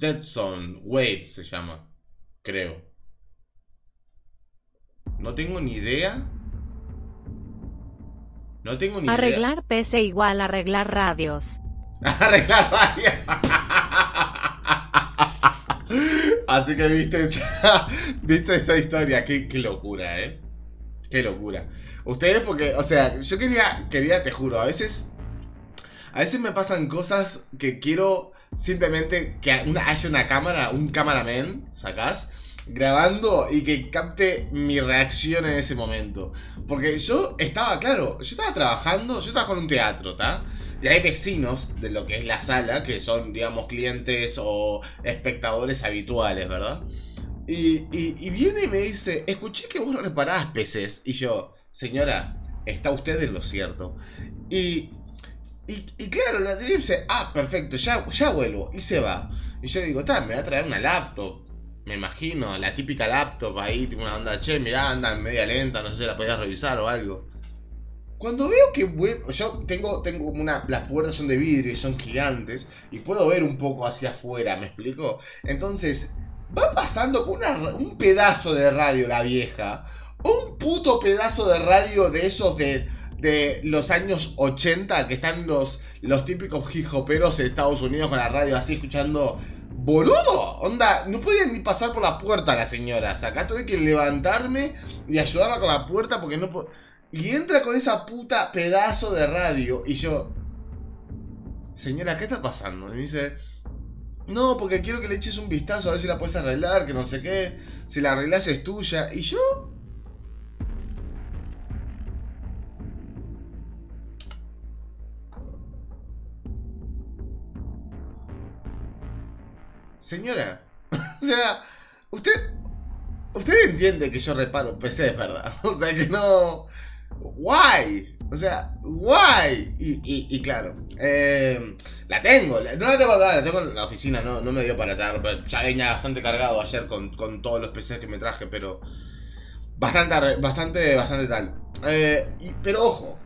Dead Zone Wave se llama, creo. No tengo ni idea. No tengo ni idea. Arreglar PC igual arreglar radios. Arreglar radios. Así que viste esa historia. Qué locura, ¿eh? Qué locura. Ustedes porque, o sea, yo quería, te juro, a veces me pasan cosas que quiero simplemente que haya una cámara, un cameraman, sacás, grabando y que capte mi reacción en ese momento. Porque yo estaba, claro, yo trabajo en un teatro, ¿tá? Y hay vecinos de lo que es la sala, que son, digamos, clientes o espectadores habituales, ¿verdad? Y viene y me dice, escuché que vos reparabas PCs. Y yo, señora, está usted en lo cierto. Y claro, la señora dice, ah, perfecto, ya vuelvo. Y se va. Y yo digo, tá, me va a traer una laptop. Me imagino, la típica laptop ahí, tipo una onda, che, mirá, anda media lenta, no sé si la podías revisar o algo. Cuando veo que vuelvo, yo tengo una, las puertas son de vidrio y son gigantes, y puedo ver un poco hacia afuera, ¿me explico? Entonces, va pasando con un pedazo de radio la vieja. Un puto pedazo de radio de esos de los años 80, que están los típicos hip-hoperos de Estados Unidos con la radio así escuchando. ¡Boludo! Onda, no podía ni pasar por la puerta la señora. O sea, acá tuve que levantarme y ayudarla con la puerta porque no puedo. Y entra con esa puta pedazo de radio y yo... Señora, ¿qué está pasando? Y me dice... No, porque quiero que le eches un vistazo a ver si la puedes arreglar, que no sé qué. Si la arreglas es tuya. Y yo... Señora, o sea, usted entiende que yo reparo PCs, ¿verdad? O sea, que no... ¡Guay! O sea, ¡guay! Y claro, la tengo, no la tengo acá, la tengo en la oficina, no me dio para atar, pero ya venía bastante cargado ayer con todos los PCs que me traje, pero... Bastante tal. Pero ojo,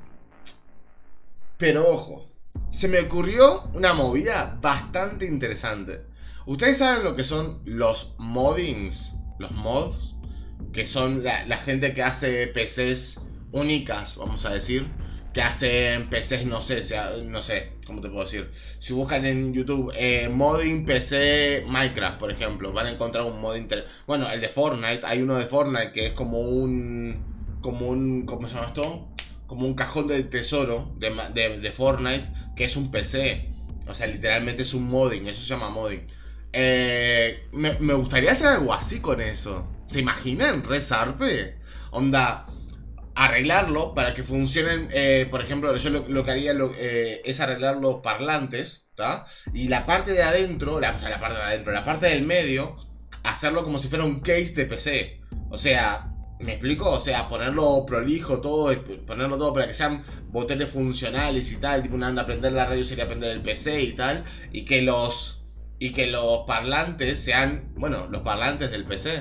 se me ocurrió una movida bastante interesante. ¿Ustedes saben lo que son los moddings? Los mods, que son la gente que hace PCs únicas, vamos a decir. Que hacen PCs, no sé, ¿cómo te puedo decir? Si buscan en YouTube modding PC Minecraft, por ejemplo, van a encontrar un modding... Bueno, el de Fortnite, hay uno de Fortnite que es como un ¿cómo se llama esto? Como un cajón del tesoro de Fortnite, que es un PC. O sea, literalmente es un modding, eso se llama modding. Me gustaría hacer algo así con eso. ¿Se imaginan? Resarpe. Onda, arreglarlo para que funcionen. Por ejemplo, yo lo que haría es arreglar los parlantes, ¿tá? Y la parte de adentro, la parte del medio, hacerlo como si fuera un case de PC. O sea, ¿me explico? O sea, ponerlo prolijo todo, ponerlo todo para que sean botones funcionales y tal. Tipo, una anda a prender la radio sería prender el PC y tal. Y que los parlantes sean, bueno, los parlantes del PC.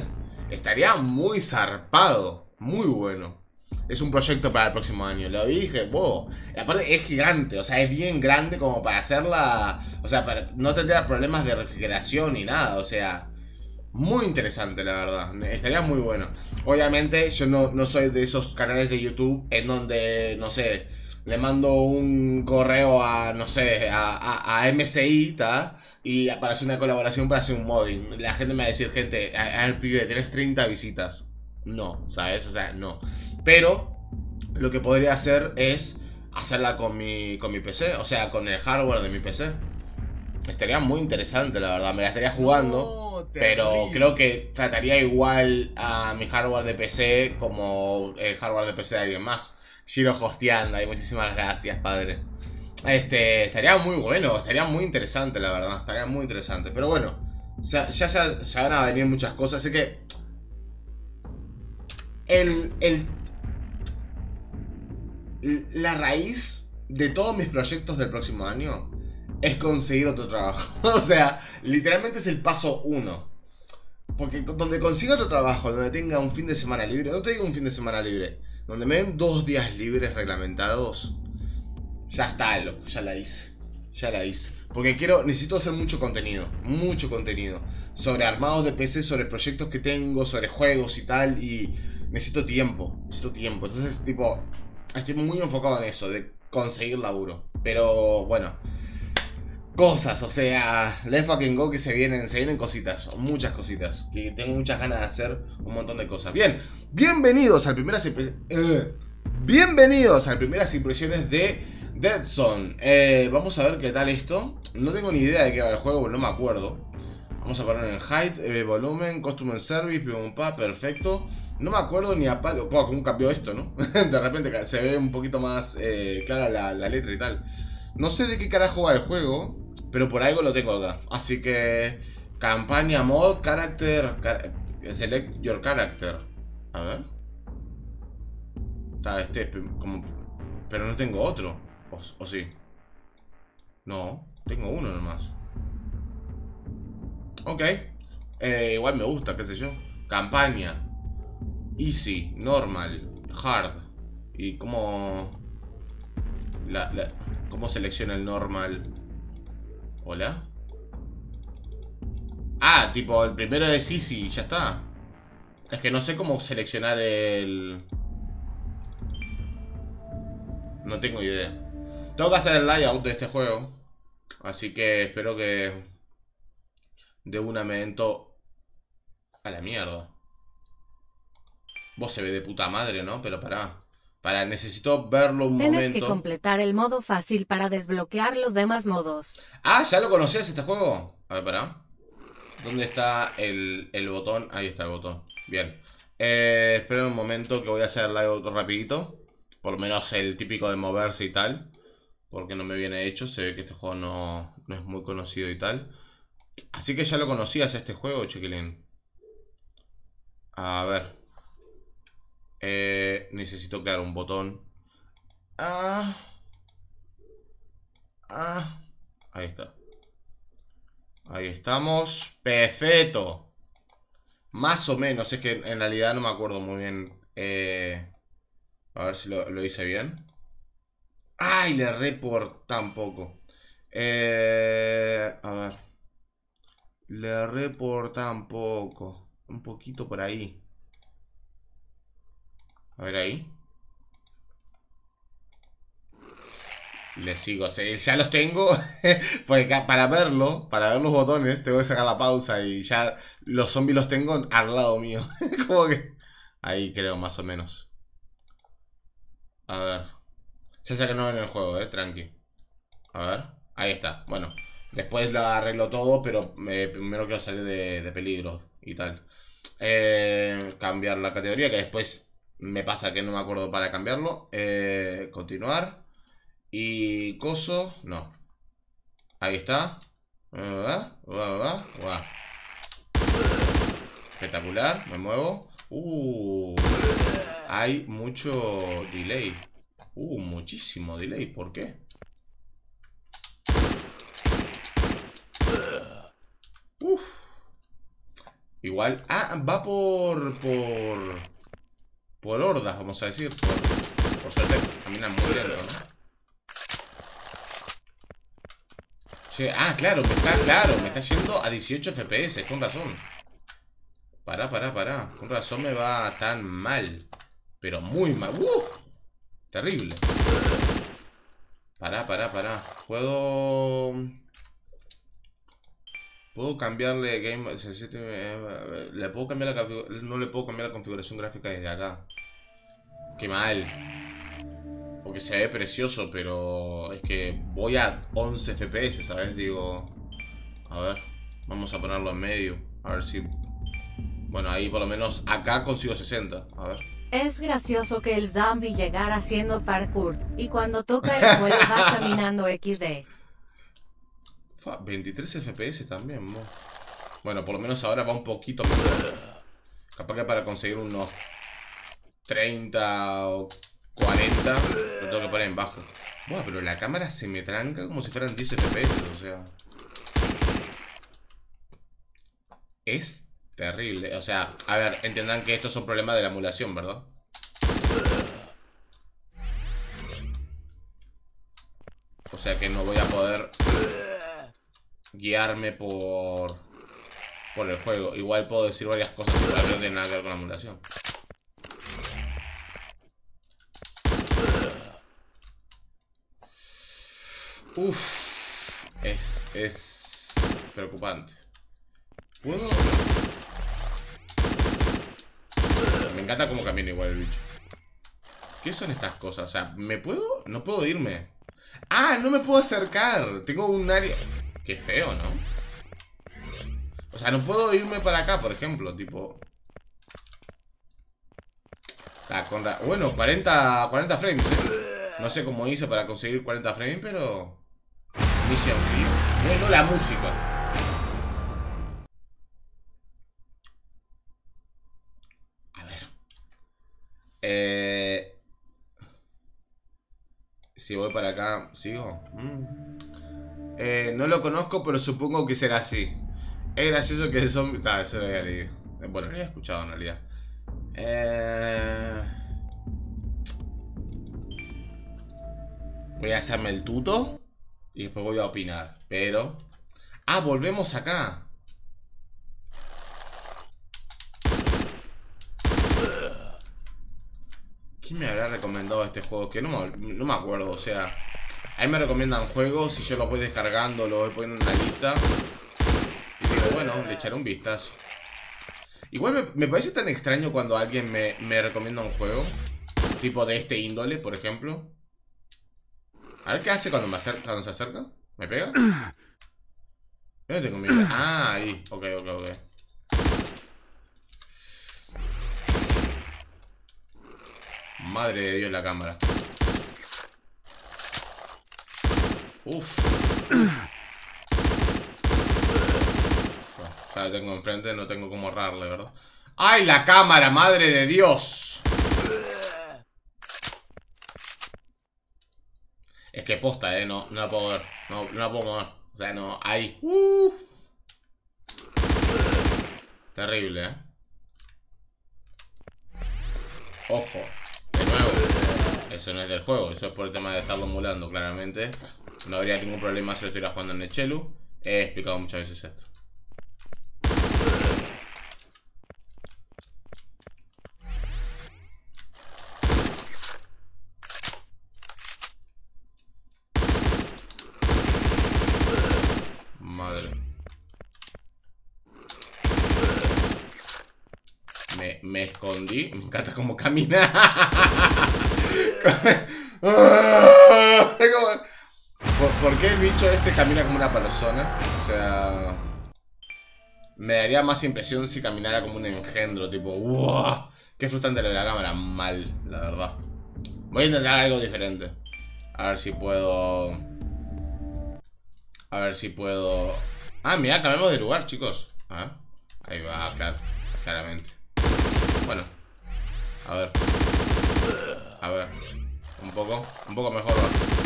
Estaría muy zarpado, muy bueno. Es un proyecto para el próximo año, lo dije, wow. Aparte es gigante, o sea, es bien grande como para hacerla... O sea, para no tener problemas de refrigeración ni nada, o sea... Muy interesante, la verdad. Estaría muy bueno. Obviamente, yo no soy de esos canales de YouTube en donde, no sé, le mando un correo a, no sé, a MSI, ¿tá? Y aparece una colaboración para hacer un modding. La gente me va a decir, gente, a ver, pibe, tenés 30 visitas. No, ¿sabes? O sea, no. Pero lo que podría hacer es hacerla con mi PC, o sea, con el hardware de mi PC. Estaría muy interesante, la verdad. Me la estaría jugando, pero creo que trataría igual a mi hardware de PC como el hardware de PC de alguien más. Giro hosteando, y muchísimas gracias, padre. Estaría muy bueno, estaría muy interesante, la verdad. Estaría muy interesante, pero bueno, ya van a venir muchas cosas, así que... La raíz de todos mis proyectos del próximo año... es conseguir otro trabajo. O sea, literalmente es el paso 1. Porque donde consiga otro trabajo, donde tenga un fin de semana libre, no te digo un fin de semana libre, donde me den 2 días libres reglamentados, ya está, loco, ya la hice. Ya la hice. Porque necesito hacer mucho contenido. Mucho contenido. Sobre armados de PC, sobre proyectos que tengo, sobre juegos y tal. Y necesito tiempo. Entonces, tipo, estoy muy enfocado en eso, de conseguir laburo. Pero, bueno. Cosas, o sea, let's fucking go, que se vienen cositas, muchas cositas, que tengo muchas ganas de hacer un montón de cosas. Bien, bienvenidos a primeras impresiones de Dead Zone. Vamos a ver qué tal esto. No tengo ni idea de qué va el juego, no me acuerdo. Vamos a poner en height, volumen, customer service, pum, pa, perfecto. No me acuerdo ni a palo, cómo cambió esto, ¿no? De repente se ve un poquito más clara la letra y tal. No sé de qué carajo va el juego, pero por algo lo tengo acá. Así que... Campaña, mod, character... select your character. A ver... Está este... Como, pero no tengo otro. ¿O sí? No, tengo uno nomás. Ok. Igual me gusta, qué sé yo. Campaña. Easy, normal, hard. Y como... ¿Cómo selecciona el normal? ¿Hola? Ah, tipo, el primero es easy, ya está. Es que no sé cómo seleccionar el... No tengo idea. Tengo que hacer el layout de este juego. Así que espero que... De una me entro... A la mierda. Vos se ve de puta madre, ¿no? Pero pará. Necesito verlo un momento. Tienes que completar el modo fácil para desbloquear los demás modos. Ah, ¿ya lo conocías este juego? A ver, pará. ¿Dónde está el botón? Ahí está el botón. Bien. Esperen un momento que voy a hacer algo rapidito. Por lo menos el típico de moverse y tal. Porque no me viene hecho. Se ve que este juego no es muy conocido y tal. Así que ya lo conocías este juego, chiquilín. A ver. Necesito crear un botón. Ahí está. Ahí estamos. Perfecto. Más o menos. Es que en realidad no me acuerdo muy bien. A ver si lo hice bien. Ay, le erré por tan poco. A ver. Le erré por tan poco. Un poquito por ahí. A ver ahí. Le sigo, ya los tengo. Porque para ver los botones, tengo que sacar la pausa. Y ya los zombies los tengo al lado mío. Como que... Ahí creo, más o menos. A ver. Ya sé que no ven el juego, tranqui. A ver, ahí está. Bueno, después lo arreglo todo. Pero primero quiero salir de peligro y tal. Cambiar la categoría, que después... Me pasa que no me acuerdo para cambiarlo. Continuar. Y coso. No. Ahí está. Espectacular. Me muevo. Hay mucho delay. Muchísimo delay. ¿Por qué? Igual. Va por hordas, vamos a decir. Por suerte caminan muy lento, ¿no? Che, claro, me está yendo a 18 FPS, con razón. Pará. Con razón me va tan mal. Pero muy mal. Terrible. Pará. Puedo cambiarle game. Le puedo cambiar la... No le puedo cambiar la configuración gráfica desde acá. Qué mal. Porque se ve precioso, pero es que voy a 11 FPS, ¿sabes? Digo... A ver, vamos a ponerlo en medio. A ver si... Bueno, ahí por lo menos acá consigo 60. A ver. Es gracioso que el zombie llegara haciendo parkour y cuando toca el suelo va caminando XD. 23 FPS también, ¿no? Bueno, por lo menos ahora va un poquito mejor. Capaz que para conseguir unos 30 o 40 lo tengo que poner en bajo. Buah, pero la cámara se me tranca como si fueran 10 FPS, o sea. Es terrible. O sea, a ver, entendan que estos son problemas de la emulación, ¿verdad? O sea que no voy a poder... guiarme por el juego. Igual puedo decir varias cosas, pero no tiene nada que ver con la emulación. Uff, es preocupante. ¿Puedo? Me encanta cómo camina igual el bicho. ¿Qué son estas cosas? O sea, ¿me puedo? No puedo irme. ¡Ah! No me puedo acercar. Tengo un área... Qué feo, ¿no? O sea, no puedo irme para acá, por ejemplo. Tipo... Ah, con la... Bueno, 40 frames, ¿eh? No sé cómo hice para conseguir 40 frames, pero... Mission Clear. Bueno, la música. A ver. Si voy para acá, ¿sigo? No lo conozco, pero supongo que será así. Es gracioso que el zombie... Ah, eso lo había leído. Bueno, lo había escuchado en realidad. Voy a hacerme el tuto y después voy a opinar, pero... Ah, volvemos acá. ¿Quién me habrá recomendado este juego? Que no me acuerdo, o sea... A mí me recomiendan juegos y yo los voy descargando, los voy poniendo en la lista. Y digo, bueno, le echaré un vistazo. Igual me parece tan extraño cuando alguien me recomienda un juego. Tipo de este índole, por ejemplo. A ver qué hace cuando se acerca. ¿Me pega? Yo no tengo miedo. Ah, ahí. Ok. Madre de Dios la cámara. Uff. Bueno, ya la tengo enfrente, no tengo cómo ahorrarle, ¿verdad? ¡Ay, la cámara! ¡Madre de Dios! Es que posta, no la puedo ver. No la puedo mover. O sea, no, ahí. Uff. Terrible, Ojo. Eso no es del juego, eso es por el tema de estarlo emulando, claramente. No habría ningún problema si lo estuviera jugando en el celu. He explicado muchas veces esto. Madre. Me escondí. Me encanta cómo camina. ¿Por qué el bicho este camina como una persona? O sea... Me daría más impresión si caminara como un engendro. Tipo, ¡wow! Qué frustrante lo de la cámara. Mal, la verdad. Voy a intentar algo diferente. A ver si puedo... Ah, mirá, cambiamos de lugar, chicos. Ah, ahí va, claro. Claramente. Bueno. A ver, un poco mejor, ¿no?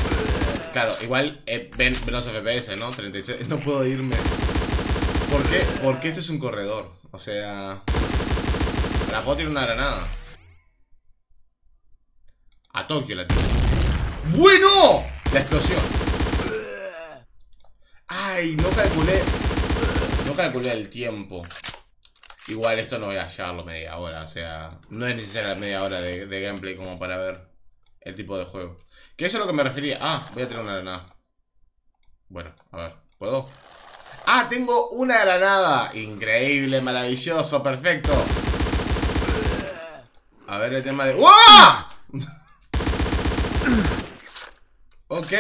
Claro, igual ven los FPS, ¿no? 36, no puedo irme. ¿Por qué? Porque esto es un corredor. O sea... La puedo tirar una granada. A Tokio la tiro. ¡Bueno! La explosión. ¡Ay! No calculé el tiempo. Igual esto no voy a llevarlo media hora, o sea... No es necesaria media hora de gameplay como para ver el tipo de juego. Que eso es lo que me refería. Ah, voy a tener una granada. Bueno, a ver, ¿puedo? ¡Ah, tengo una granada! Increíble, maravilloso, perfecto. A ver el tema de... ¡Uah! Ok.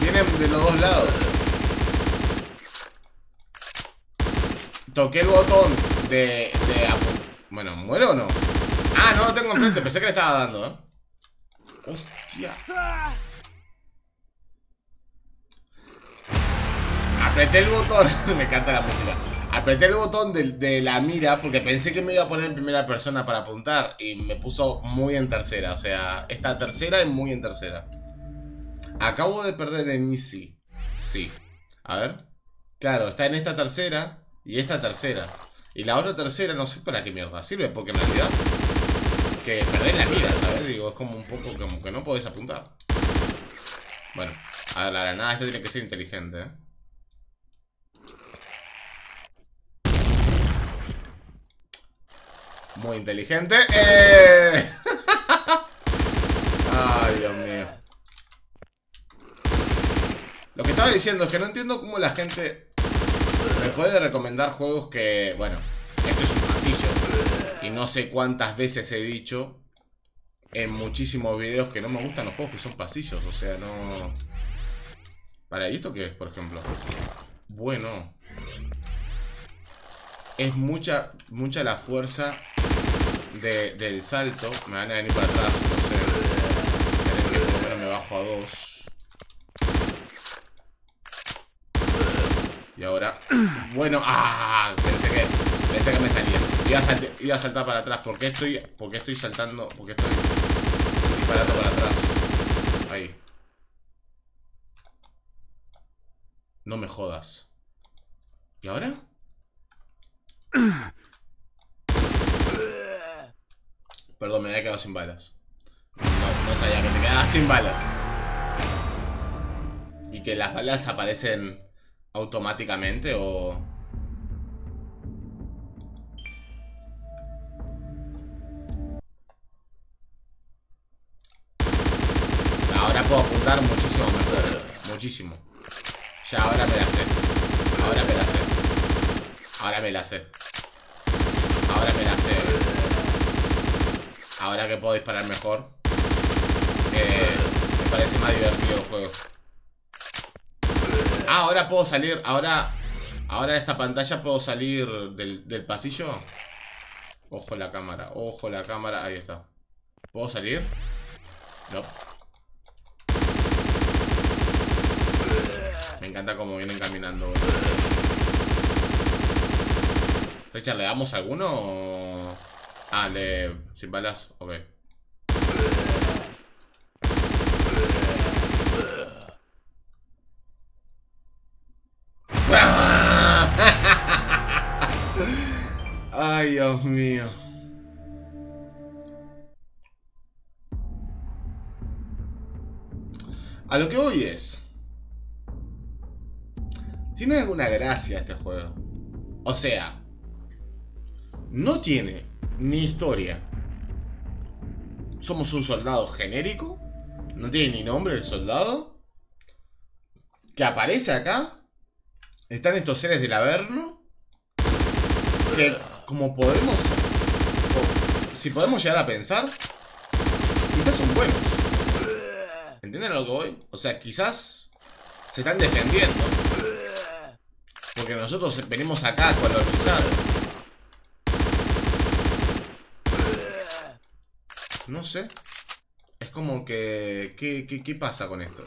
Vienen de los dos lados. Toqué el botón. Bueno, ¿muero o no? Ah, no lo tengo enfrente, pensé que le estaba dando, Hostia. Apreté el botón. Me encanta la música. Apreté el botón de la mira porque pensé que me iba a poner en primera persona para apuntar. Y me puso muy en tercera. O sea, esta tercera es muy en tercera. Acabo de perder en Easy. Sí. A ver. Claro, está en esta tercera y esta tercera. Y la otra tercera, no sé para qué mierda sirve, porque en realidad que perdés la mira, ¿sabes? Digo, es como un poco como que no podés apuntar. Bueno, a ver, la granada esta tiene que ser inteligente, Muy inteligente. Ay, Dios mío. Lo que estaba diciendo es que no entiendo cómo la gente me puede recomendar juegos que... Bueno, esto es un pasillo. Y no sé cuántas veces he dicho en muchísimos videos que no me gustan los juegos que son pasillos. O sea, no... ¿Para esto qué es, por ejemplo? Bueno... Es mucha la fuerza del salto. Me van a venir para atrás, no sé. Pero por lo menos me bajo a 2. Y ahora... Bueno... ¡Ah! Pensé que me salía. Iba a saltar para atrás. ¿Por qué estoy saltando? ¿Por qué estoy disparando para atrás? Ahí. No me jodas. ¿Y ahora? Perdón, me había quedado sin balas. No sabía que te quedabas sin balas. Y que las balas aparecen automáticamente o... Ahora puedo apuntar muchísimo mejor. Muchísimo. Ya ahora me la sé. Ahora me la sé. Ahora me la sé. Ahora me la sé. Ahora que puedo disparar mejor. Me parece más divertido el juego. Ah, ahora puedo salir. Ahora en esta pantalla puedo salir del pasillo. Ojo la cámara. Ojo la cámara. Ahí está. ¿Puedo salir? No. Me encanta cómo vienen caminando, boludo. Richard, ¿le damos alguno o...? Ah, sin balas, ok. Ay, Dios mío. A lo que voy es... ¿Tiene alguna gracia este juego? O sea... No tiene ni historia. Somos un soldado genérico. No tiene ni nombre el soldado. Que aparece acá. Están estos seres del Averno. Que como podemos... Si podemos llegar a pensar, quizás son buenos. ¿Entienden a lo que voy? O sea, quizás se están defendiendo. Porque nosotros venimos acá a colonizar. No sé. Es como que... ¿Qué pasa con esto?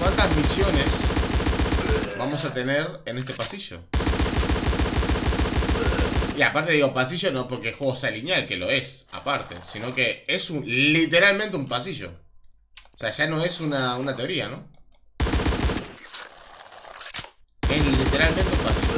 ¿Cuántas misiones vamos a tener en este pasillo? Y aparte digo pasillo no porque el juego sea lineal, que lo es, aparte. Sino que es literalmente un pasillo. O sea, ya no es una teoría, ¿no? Es literalmente un pasillo.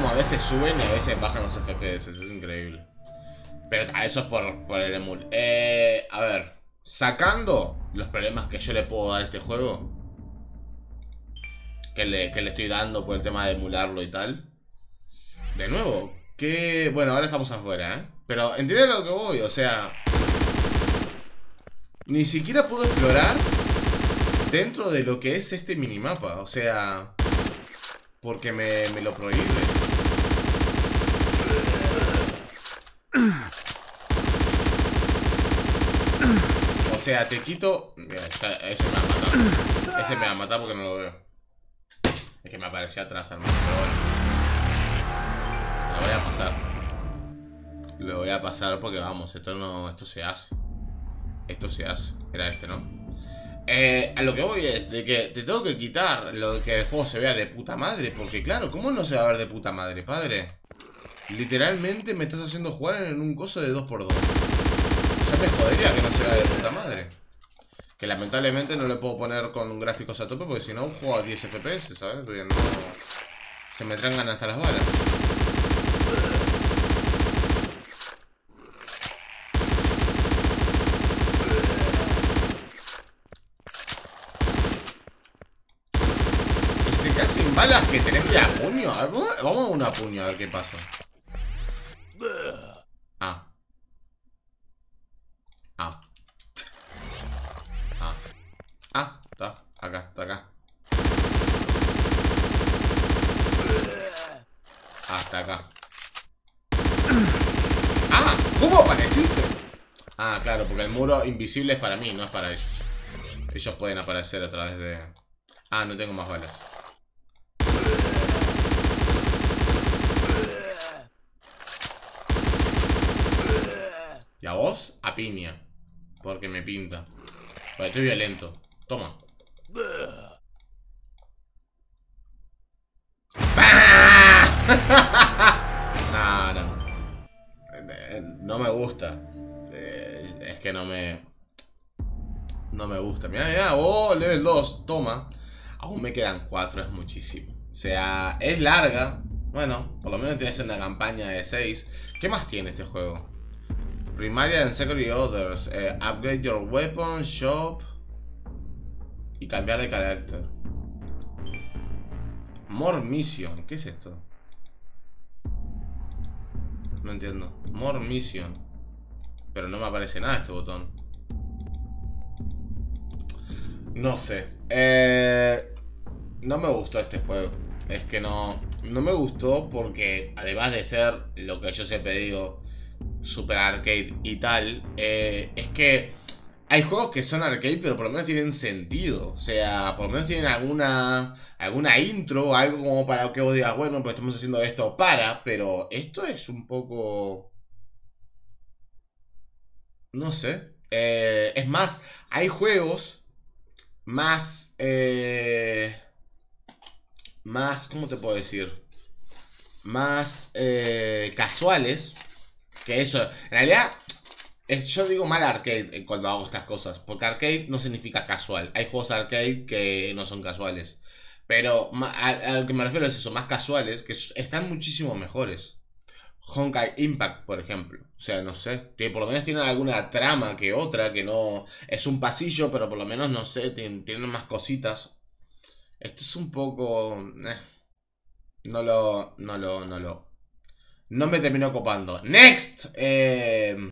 A veces suben y a veces bajan los FPS, es increíble. Pero eso es por el emul. A ver, sacando los problemas que yo le puedo dar a este juego, que le estoy dando por el tema de emularlo y tal. De nuevo, que... Bueno, ahora estamos afuera, ¿eh? Pero entienden lo que voy, o sea... Ni siquiera puedo explorar dentro de lo que es este minimapa, o sea... Porque me lo prohíbe. O sea, te quito... Mira, ese me va a matar. Ese me va a matar porque no lo veo. Es que me aparecía atrás, hermano. Pero bueno, lo voy a pasar. Lo voy a pasar porque vamos, esto no... Esto se hace. Esto se hace. Era este, ¿no? A lo que voy es de que te tengo que quitar lo de que el juego se vea de puta madre. Porque claro, ¿cómo no se va a ver de puta madre, padre? Literalmente me estás haciendo jugar en un coso de 2x2. Ya me jodería que no se vea de puta madre. Que lamentablemente no le puedo poner con gráficos a tope, porque si no juego a 10 FPS, ¿sabes? Porque no, se me trangan hasta las balas. Y si te quedas sin balas, que tenés que ir a puño. Vamos a una puño a ver qué pasa. Porque el muro invisible es para mí, no es para ellos. Ellos pueden aparecer a través de... Ah, no tengo más balas. Y a vos, a piña. Porque me pinta. Porque estoy violento. Toma. No, no. No me gusta. Es que no me gusta. Mirá, mirá, oh, level 2, toma. Aún me quedan 4, es muchísimo. O sea, es larga. Bueno, por lo menos tienes una campaña de 6. ¿Qué más tiene este juego? Primaria and Secondary Others, upgrade your weapon, shop y cambiar de carácter. More mission, ¿qué es esto? No entiendo. More mission. Pero no me aparece nada este botón. No sé. No me gustó este juego. Es que no me gustó porque además de ser lo que yo siempre digo, super arcade y tal, es que hay juegos que son arcade pero por lo menos tienen sentido. O sea, por lo menos tienen alguna intro, algo como para que vos digas, bueno, pues estamos haciendo esto para, pero esto es un poco... No sé. Es más, hay juegos más... más, ¿cómo te puedo decir? Más casuales que eso. En realidad, yo digo mal arcade cuando hago estas cosas. Porque arcade no significa casual. Hay juegos arcade que no son casuales. Pero a lo que me refiero es eso, más casuales, que están muchísimo mejores. Honkai Impact, por ejemplo. O sea, no sé. Que por lo menos tienen alguna trama que otra. Que no... Es un pasillo, pero por lo menos, no sé, tienen más cositas. Esto es un poco... No me terminó copando. Next.